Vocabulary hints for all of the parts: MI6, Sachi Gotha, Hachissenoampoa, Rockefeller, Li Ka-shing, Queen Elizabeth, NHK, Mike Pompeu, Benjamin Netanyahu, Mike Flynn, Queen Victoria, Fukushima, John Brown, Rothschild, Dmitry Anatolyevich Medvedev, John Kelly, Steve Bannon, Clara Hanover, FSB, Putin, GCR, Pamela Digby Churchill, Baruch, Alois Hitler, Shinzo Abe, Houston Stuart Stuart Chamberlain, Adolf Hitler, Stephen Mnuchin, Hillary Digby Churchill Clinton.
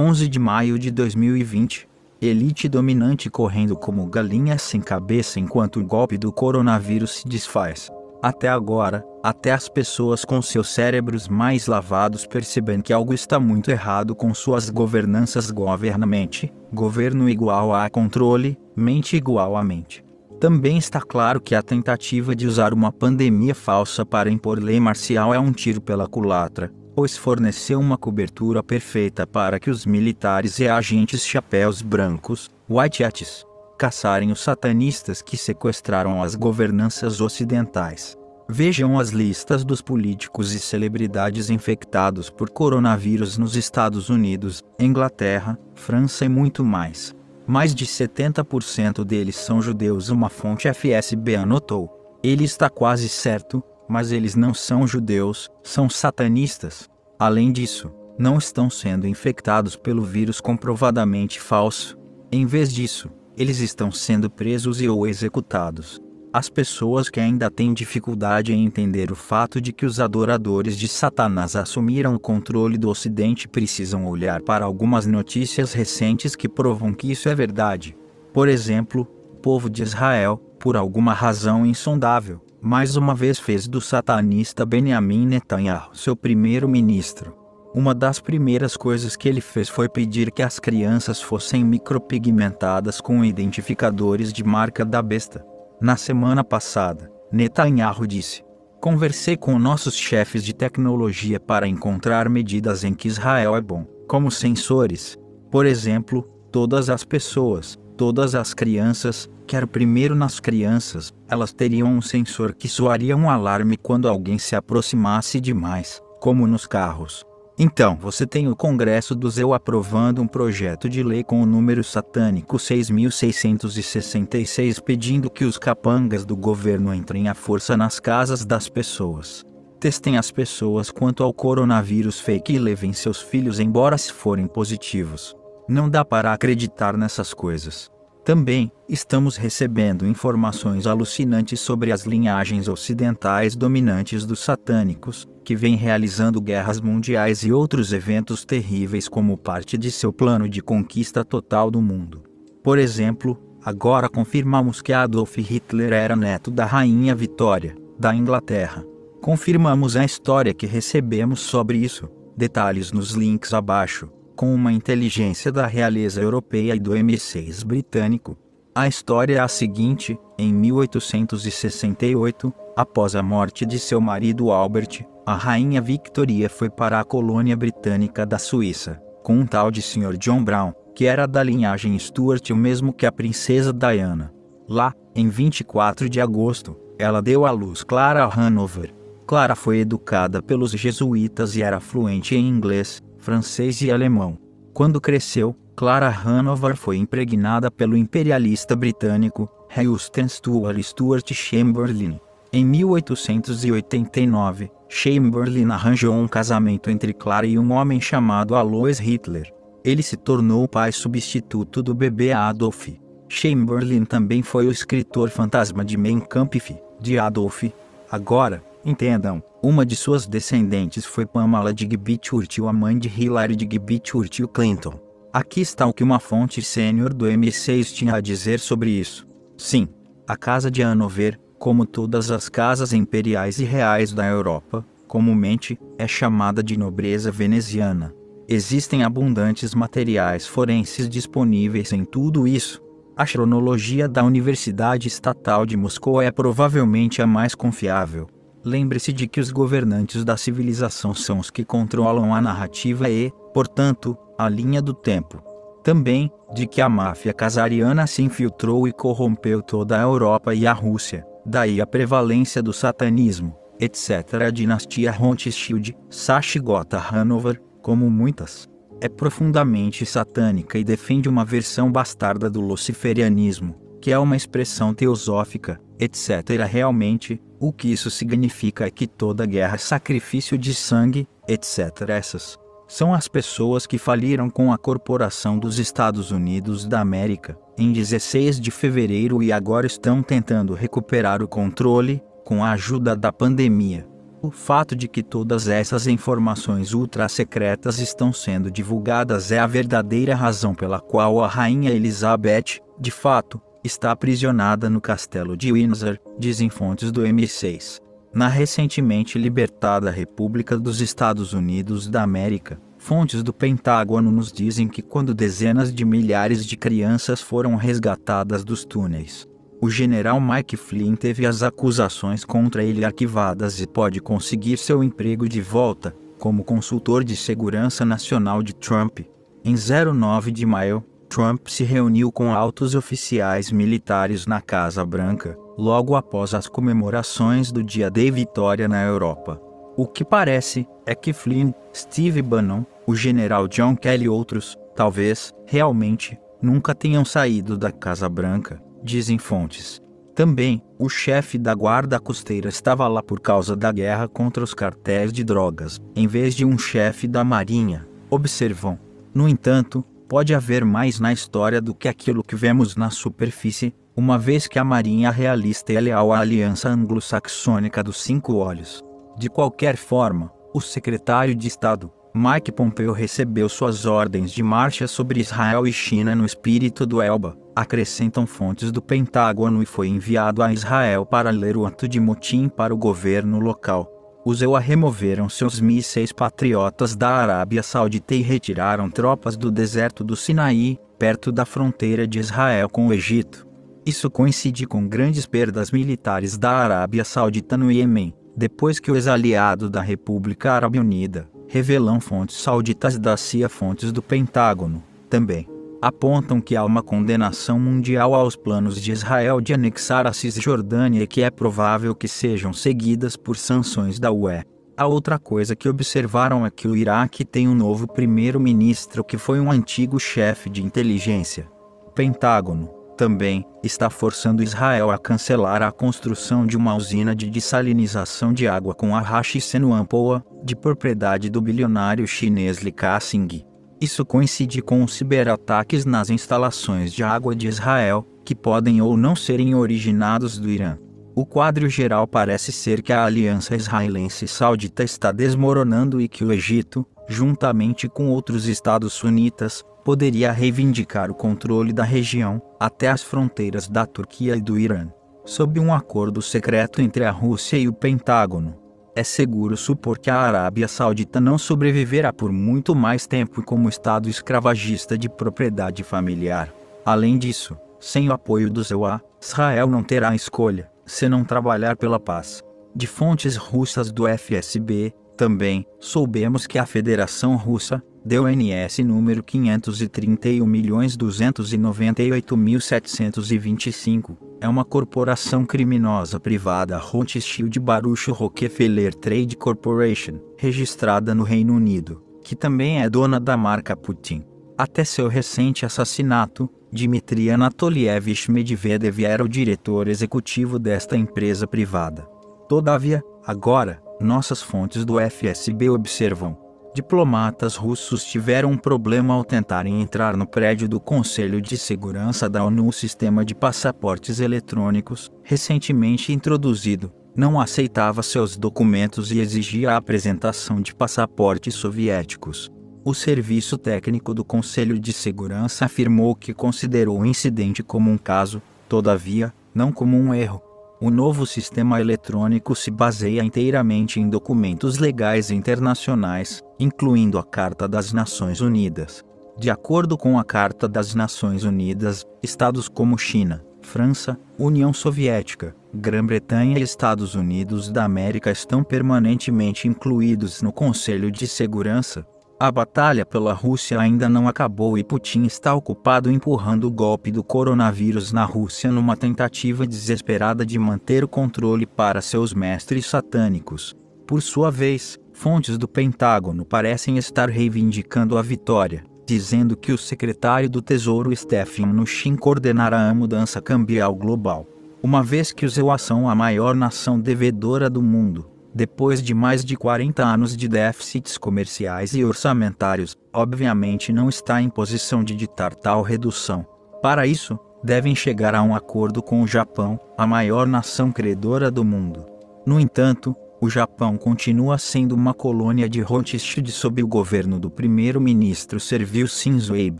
11 de maio de 2020. Elite dominante correndo como galinhas sem cabeça enquanto o golpe do coronavírus se desfaz. Até agora, até as pessoas com seus cérebros mais lavados percebem que algo está muito errado com suas governanças. Governamente, governo igual a controle, mente igual a mente. Também está claro que a tentativa de usar uma pandemia falsa para impor lei marcial é um tiro pela culatra, pois forneceu uma cobertura perfeita para que os militares e agentes chapéus brancos, white hats, caçarem os satanistas que sequestraram as governanças ocidentais. Vejam as listas dos políticos e celebridades infectados por coronavírus nos Estados Unidos, Inglaterra, França e muito mais. Mais de 70% deles são judeus, uma fonte FSB anotou. Ele está quase certo, mas eles não são judeus, são satanistas. Além disso, não estão sendo infectados pelo vírus comprovadamente falso. Em vez disso, eles estão sendo presos e ou executados. As pessoas que ainda têm dificuldade em entender o fato de que os adoradores de Satanás assumiram o controle do Ocidente precisam olhar para algumas notícias recentes que provam que isso é verdade. Por exemplo, o povo de Israel, por alguma razão insondável, mais uma vez fez do satanista Benjamin Netanyahu seu primeiro-ministro. Uma das primeiras coisas que ele fez foi pedir que as crianças fossem micropigmentadas com identificadores de marca da besta. Na semana passada, Netanyahu disse: "Conversei com nossos chefes de tecnologia para encontrar medidas em que Israel é bom, como sensores. Por exemplo, todas as pessoas, todas as crianças, quero primeiro nas crianças, elas teriam um sensor que soaria um alarme quando alguém se aproximasse demais, como nos carros." Então você tem o Congresso do Zeu aprovando um projeto de lei com o número satânico 6.666 pedindo que os capangas do governo entrem à força nas casas das pessoas, testem as pessoas quanto ao coronavírus fake e levem seus filhos embora se forem positivos. Não dá para acreditar nessas coisas. Também, estamos recebendo informações alucinantes sobre as linhagens ocidentais dominantes dos satânicos, que vêm realizando guerras mundiais e outros eventos terríveis como parte de seu plano de conquista total do mundo. Por exemplo, agora confirmamos que Adolf Hitler era neto da Rainha Vitória, da Inglaterra. Confirmamos a história que recebemos sobre isso, detalhes nos links abaixo. Com uma inteligência da realeza europeia e do MI6 britânico. A história é a seguinte: em 1868, após a morte de seu marido Albert, a rainha Victoria foi para a colônia britânica da Suíça, com um tal de Sr. John Brown, que era da linhagem Stuart, o mesmo que a princesa Diana. Lá, em 24 de agosto, ela deu à luz Clara Hanover. Clara foi educada pelos jesuítas e era fluente em inglês, francês e alemão. Quando cresceu, Clara Hanover foi impregnada pelo imperialista britânico, Houston Stuart Stuart Chamberlain. Em 1889, Chamberlain arranjou um casamento entre Clara e um homem chamado Alois Hitler. Ele se tornou o pai substituto do bebê Adolf. Chamberlain também foi o escritor fantasma de Mein Kampf, de Adolf. Agora, entendam, uma de suas descendentes foi Pamela Digby Churchill, a mãe de Hillary Digby Churchill Clinton. Aqui está o que uma fonte sênior do MI6 tinha a dizer sobre isso. Sim, a Casa de Hanover, como todas as casas imperiais e reais da Europa, comumente, é chamada de nobreza veneziana. Existem abundantes materiais forenses disponíveis em tudo isso. A cronologia da Universidade Estatal de Moscou é provavelmente a mais confiável. Lembre-se de que os governantes da civilização são os que controlam a narrativa e, portanto, a linha do tempo. Também, de que a máfia casariana se infiltrou e corrompeu toda a Europa e a Rússia, daí a prevalência do satanismo, etc. A dinastia Rothschild, Sachi Gotha Hanover, como muitas, é profundamente satânica e defende uma versão bastarda do luciferianismo, que é uma expressão teosófica, etc. Realmente, o que isso significa é que toda guerra é sacrifício de sangue, etc. Essas são as pessoas que faliram com a Corporação dos Estados Unidos da América, em 16 de fevereiro e agora estão tentando recuperar o controle, com a ajuda da pandemia. O fato de que todas essas informações ultra-secretas estão sendo divulgadas é a verdadeira razão pela qual a Rainha Elizabeth, de fato, está aprisionada no castelo de Windsor, dizem fontes do MI6. Na recentemente libertada República dos Estados Unidos da América, fontes do Pentágono nos dizem que quando dezenas de milhares de crianças foram resgatadas dos túneis, o general Mike Flynn teve as acusações contra ele arquivadas e pode conseguir seu emprego de volta, como consultor de segurança nacional de Trump. Em 09 de maio, Trump se reuniu com altos oficiais militares na Casa Branca, logo após as comemorações do Dia da Vitória na Europa. O que parece é que Flynn, Steve Bannon, o general John Kelly e outros, talvez, realmente, nunca tenham saído da Casa Branca, dizem fontes. Também, o chefe da guarda costeira estava lá por causa da guerra contra os cartéis de drogas, em vez de um chefe da marinha, observam. No entanto, pode haver mais na história do que aquilo que vemos na superfície, uma vez que a marinha realista é leal à aliança anglo-saxônica dos cinco olhos. De qualquer forma, o secretário de Estado, Mike Pompeu, recebeu suas ordens de marcha sobre Israel e China no espírito do Elba, acrescentam fontes do Pentágono, e foi enviado a Israel para ler o ato de motim para o governo local. Os EUA removeram seus mísseis patriotas da Arábia Saudita e retiraram tropas do deserto do Sinaí, perto da fronteira de Israel com o Egito. Isso coincide com grandes perdas militares da Arábia Saudita no Iêmen, depois que o ex-aliado da República Árabe Unida, revelam fontes sauditas da CIA. Fontes do Pentágono, também, apontam que há uma condenação mundial aos planos de Israel de anexar a Cisjordânia e que é provável que sejam seguidas por sanções da UE. A outra coisa que observaram é que o Iraque tem um novo primeiro-ministro que foi um antigo chefe de inteligência. O Pentágono, também, está forçando Israel a cancelar a construção de uma usina de dessalinização de água com a Hachissenoampoa, de propriedade do bilionário chinês Li Ka-shing. Isso coincide com os ciberataques nas instalações de água de Israel, que podem ou não serem originados do Irã. O quadro geral parece ser que a aliança israelense-saudita está desmoronando e que o Egito, juntamente com outros estados sunitas, poderia reivindicar o controle da região, até as fronteiras da Turquia e do Irã, sob um acordo secreto entre a Rússia e o Pentágono. É seguro supor que a Arábia Saudita não sobreviverá por muito mais tempo como estado escravagista de propriedade familiar. Além disso, sem o apoio dos EUA, Israel não terá escolha, se não trabalhar pela paz. De fontes russas do FSB, também, soubemos que a Federação Russa deu NS número 531.298.725, é uma corporação criminosa privada Rothschild Baruch Rockefeller Trade Corporation, registrada no Reino Unido, que também é dona da marca Putin. Até seu recente assassinato, Dmitry Anatolyevich Medvedev era o diretor executivo desta empresa privada. Todavia, agora, nossas fontes do FSB observam. Diplomatas russos tiveram um problema ao tentarem entrar no prédio do Conselho de Segurança da ONU. O sistema de passaportes eletrônicos, recentemente introduzido, não aceitava seus documentos e exigia a apresentação de passaportes soviéticos. O serviço técnico do Conselho de Segurança afirmou que considerou o incidente como um caso, todavia, não como um erro. O novo sistema eletrônico se baseia inteiramente em documentos legais internacionais, incluindo a Carta das Nações Unidas. De acordo com a Carta das Nações Unidas, estados como China, França, União Soviética, Grã-Bretanha e Estados Unidos da América estão permanentemente incluídos no Conselho de Segurança. A batalha pela Rússia ainda não acabou e Putin está ocupado empurrando o golpe do coronavírus na Rússia numa tentativa desesperada de manter o controle para seus mestres satânicos. Por sua vez, fontes do Pentágono parecem estar reivindicando a vitória, dizendo que o secretário do Tesouro Stephen Mnuchin coordenará a mudança cambial global. Uma vez que os EUA são a maior nação devedora do mundo, depois de mais de 40 anos de déficits comerciais e orçamentários, obviamente não está em posição de ditar tal redução. Para isso, devem chegar a um acordo com o Japão, a maior nação credora do mundo. No entanto, o Japão continua sendo uma colônia de Rothschild sob o governo do primeiro-ministro servil Shinzo Abe.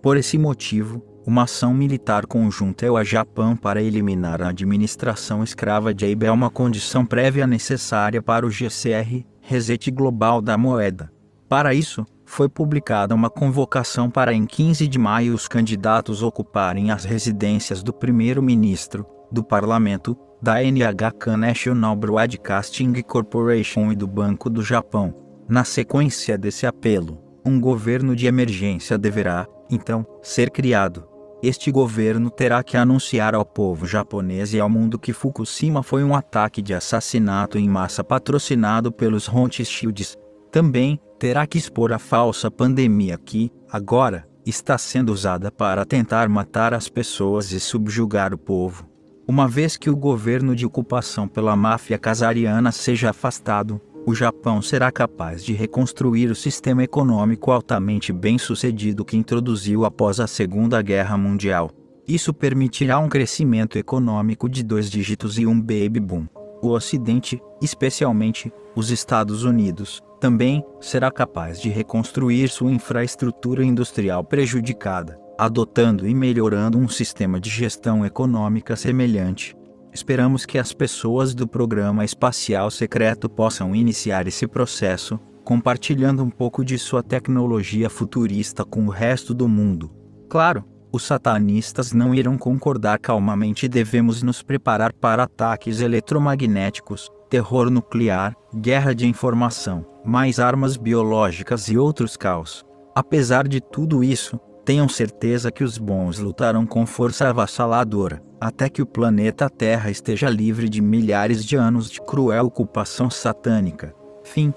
Por esse motivo, uma ação militar conjunta ao Japão para eliminar a administração escrava de Abe é uma condição prévia necessária para o GCR, reset global da moeda. Para isso, foi publicada uma convocação para em 15 de maio os candidatos ocuparem as residências do primeiro-ministro, do parlamento, da NHK National Broadcasting Corporation e do Banco do Japão. Na sequência desse apelo, um governo de emergência deverá, então, ser criado. Este governo terá que anunciar ao povo japonês e ao mundo que Fukushima foi um ataque de assassinato em massa patrocinado pelos Rothschilds. Também, terá que expor a falsa pandemia que, agora, está sendo usada para tentar matar as pessoas e subjugar o povo. Uma vez que o governo de ocupação pela máfia casariana seja afastado, o Japão será capaz de reconstruir o sistema econômico altamente bem-sucedido que introduziu após a Segunda Guerra Mundial. Isso permitirá um crescimento econômico de 2 dígitos e um baby boom. O Ocidente, especialmente os Estados Unidos, também será capaz de reconstruir sua infraestrutura industrial prejudicada, adotando e melhorando um sistema de gestão econômica semelhante. Esperamos que as pessoas do Programa Espacial Secreto possam iniciar esse processo, compartilhando um pouco de sua tecnologia futurista com o resto do mundo. Claro, os satanistas não irão concordar calmamente e devemos nos preparar para ataques eletromagnéticos, terror nuclear, guerra de informação, mais armas biológicas e outros caos. Apesar de tudo isso, tenham certeza que os bons lutarão com força avassaladora, até que o planeta Terra esteja livre de milhares de anos de cruel ocupação satânica. Fim.